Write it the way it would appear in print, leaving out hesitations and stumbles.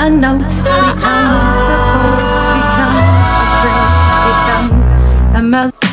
a note becomes a call, becomes a phrase, becomes a mother.